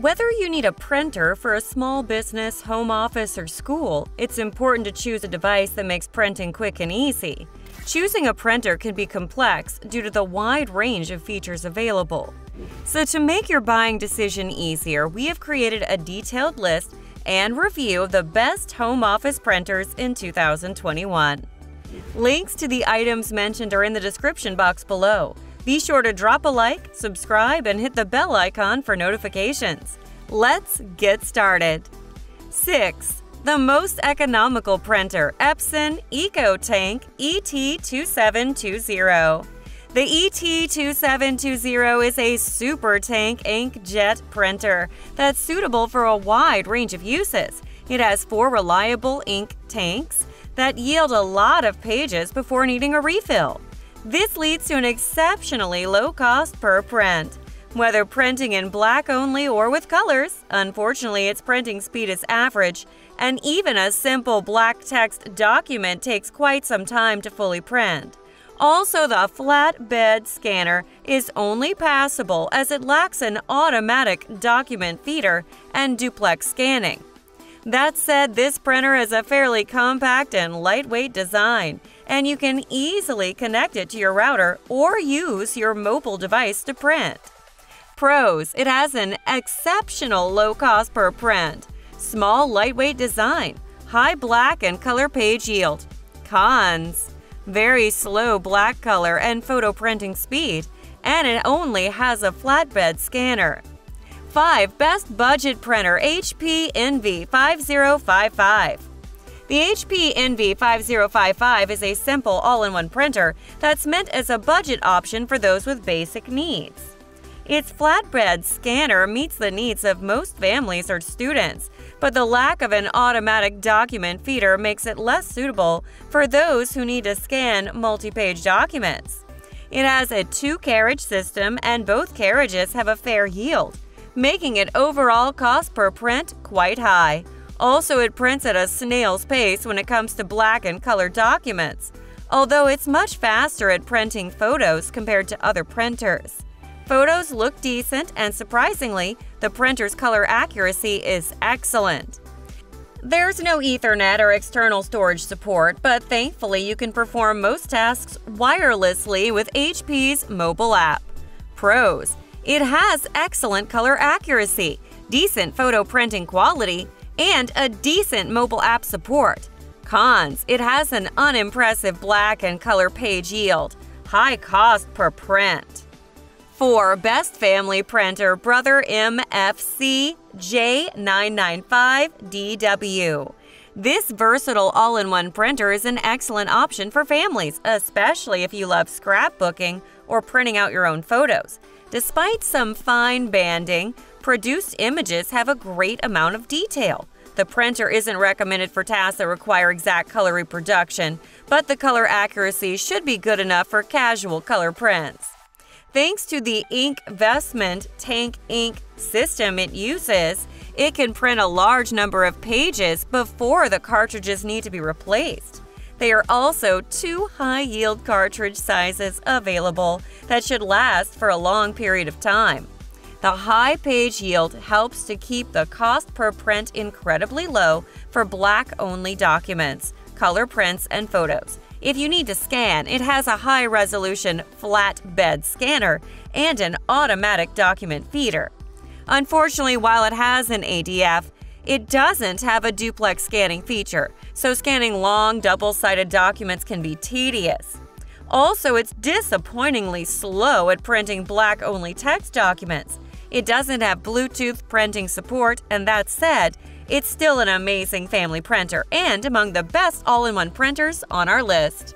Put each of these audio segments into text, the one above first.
Whether you need a printer for a small business, home office, or school, it's important to choose a device that makes printing quick and easy. Choosing a printer can be complex due to the wide range of features available. So to make your buying decision easier, we have created a detailed list and review of the best home office printers in 2021. Links to the items mentioned are in the description box below. Be sure to drop a like, subscribe, and hit the bell icon for notifications. Let's get started. 6. The most economical printer, Epson EcoTank ET-2720. The ET-2720 is a super tank inkjet printer that's suitable for a wide range of uses. It has 4 reliable ink tanks that yield a lot of pages before needing a refill. This leads to an exceptionally low cost per print. Whether printing in black only or with colors, unfortunately its printing speed is average, and even a simple black text document takes quite some time to fully print. Also, the flatbed scanner is only passable as it lacks an automatic document feeder and duplex scanning. That said, this printer is a fairly compact and lightweight design, and you can easily connect it to your router or use your mobile device to print. Pros: it has an exceptional low cost per print, small lightweight design, high black and color page yield. Cons: very slow black color and photo printing speed, and it only has a flatbed scanner. 5. Best budget printer, HP Envy 5055. The HP Envy 5055 is a simple all-in-one printer that's meant as a budget option for those with basic needs. Its flatbed scanner meets the needs of most families or students, but the lack of an automatic document feeder makes it less suitable for those who need to scan multi-page documents. It has a 2-carriage system, and both carriages have a fair yield, making it overall cost per print quite high. Also, it prints at a snail's pace when it comes to black and color documents, although it's much faster at printing photos compared to other printers. Photos look decent, and surprisingly, the printer's color accuracy is excellent. There's no Ethernet or external storage support, but thankfully you can perform most tasks wirelessly with HP's mobile app. Pros: it has excellent color accuracy, decent photo printing quality, and a decent mobile app support. Cons: it has an unimpressive black and color page yield, high cost per print. 4. Best family printer, Brother MFC-J995DW. This versatile all-in-one printer is an excellent option for families, especially if you love scrapbooking or printing out your own photos. Despite some fine banding, produced images have a great amount of detail. The printer isn't recommended for tasks that require exact color reproduction, but the color accuracy should be good enough for casual color prints. Thanks to the InkVestment Tank ink system it uses, it can print a large number of pages before the cartridges need to be replaced. There are also 2 high-yield cartridge sizes available that should last for a long period of time. The high page yield helps to keep the cost per print incredibly low for black-only documents, color prints, and photos. If you need to scan, it has a high-resolution flatbed scanner and an automatic document feeder. Unfortunately, while it has an ADF, it doesn't have a duplex scanning feature, so scanning long, double-sided documents can be tedious. Also, it's disappointingly slow at printing black-only text documents. It doesn't have Bluetooth printing support, and that said, it's still an amazing family printer and among the best all-in-one printers on our list.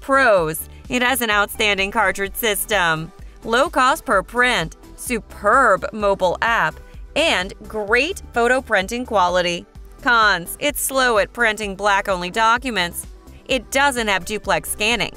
Pros: it has an outstanding cartridge system, low cost per print, superb mobile app, and great photo printing quality. Cons: it's slow at printing black-only documents. It doesn't have duplex scanning.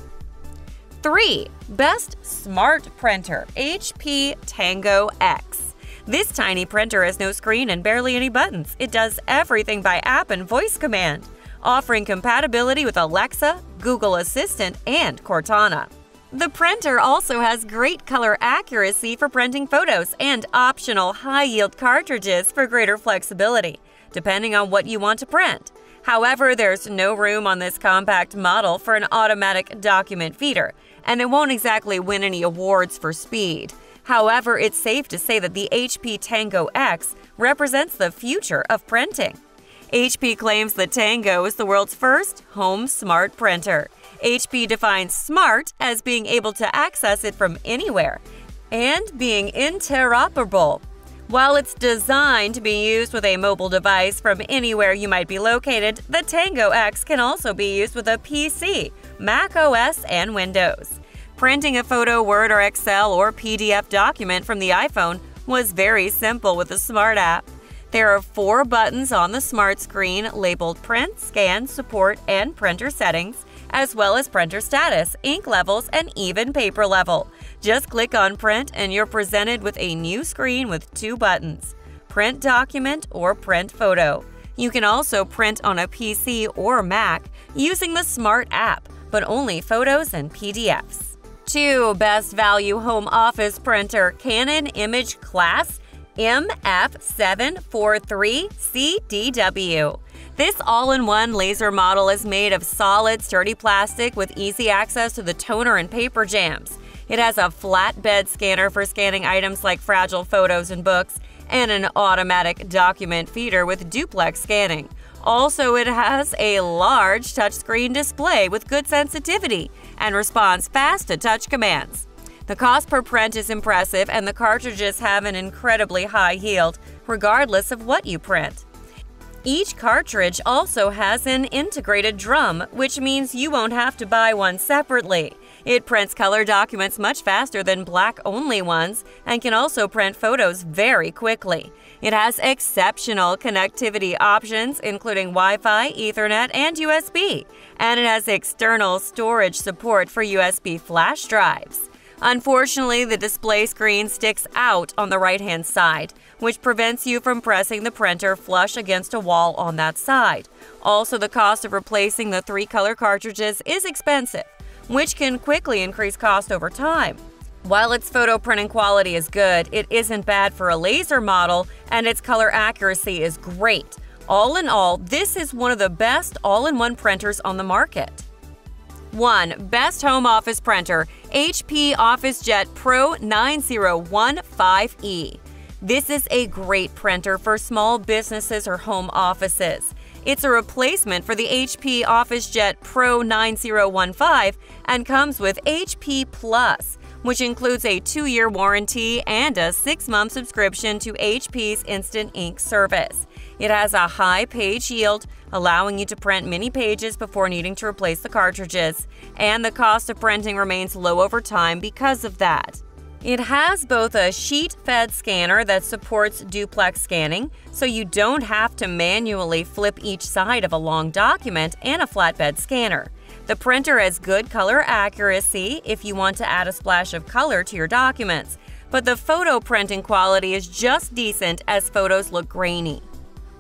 3. Best smart printer, HP Tango X. This tiny printer has no screen and barely any buttons. It does everything by app and voice command, offering compatibility with Alexa, Google Assistant, and Cortana. The printer also has great color accuracy for printing photos and optional high-yield cartridges for greater flexibility, depending on what you want to print. However, there's no room on this compact model for an automatic document feeder, and it won't exactly win any awards for speed. However, it's safe to say that the HP Tango X represents the future of printing. HP claims the Tango is the world's first home smart printer. HP defines smart as being able to access it from anywhere and being interoperable. While it's designed to be used with a mobile device from anywhere you might be located, the Tango X can also be used with a PC, macOS, and Windows. Printing a photo, Word or Excel or PDF document from the iPhone was very simple with the Smart app. There are 4 buttons on the Smart screen labeled Print, Scan, Support, and Printer Settings, as well as printer status, ink levels, and even paper level. Just click on Print and you're presented with a new screen with 2 buttons, Print Document or Print Photo. You can also print on a PC or Mac using the Smart app, but only photos and PDFs. 2. Best Value Home Office Printer, Canon imageCLASS MF743Cdw. This all-in-one laser model is made of solid, sturdy plastic with easy access to the toner and paper jams. It has a flatbed scanner for scanning items like fragile photos and books, and an automatic document feeder with duplex scanning. Also, it has a large touchscreen display with good sensitivity and responds fast to touch commands. The cost per print is impressive, and the cartridges have an incredibly high yield, regardless of what you print. Each cartridge also has an integrated drum, which means you won't have to buy one separately. It prints color documents much faster than black-only ones and can also print photos very quickly. It has exceptional connectivity options, including Wi-Fi, Ethernet, and USB, and it has external storage support for USB flash drives. Unfortunately, the display screen sticks out on the right-hand side, which prevents you from pressing the printer flush against a wall on that side. Also, the cost of replacing the 3-color cartridges is expensive, which can quickly increase cost over time. While its photo printing quality is good, it isn't bad for a laser model, and its color accuracy is great. All in all, this is one of the best all-in-one printers on the market. 1. Best Home Office Printer, HP OfficeJet Pro 9015E. This is a great printer for small businesses or home offices. It's a replacement for the HP OfficeJet Pro 9015 and comes with HP Plus, which includes a 2-year warranty and a 6-month subscription to HP's Instant Ink service. It has a high page yield, allowing you to print many pages before needing to replace the cartridges, and the cost of printing remains low over time because of that. It has both a sheet-fed scanner that supports duplex scanning, so you don't have to manually flip each side of a long document, and a flatbed scanner. The printer has good color accuracy if you want to add a splash of color to your documents, but the photo printing quality is just decent as photos look grainy.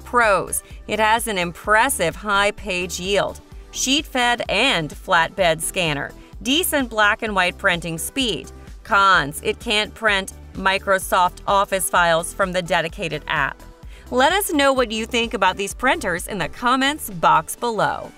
Pros: it has an impressive high page yield, sheet-fed and flatbed scanner, decent black and white printing speed. Cons: it can't print Microsoft Office files from the dedicated app. Let us know what you think about these printers in the comments box below.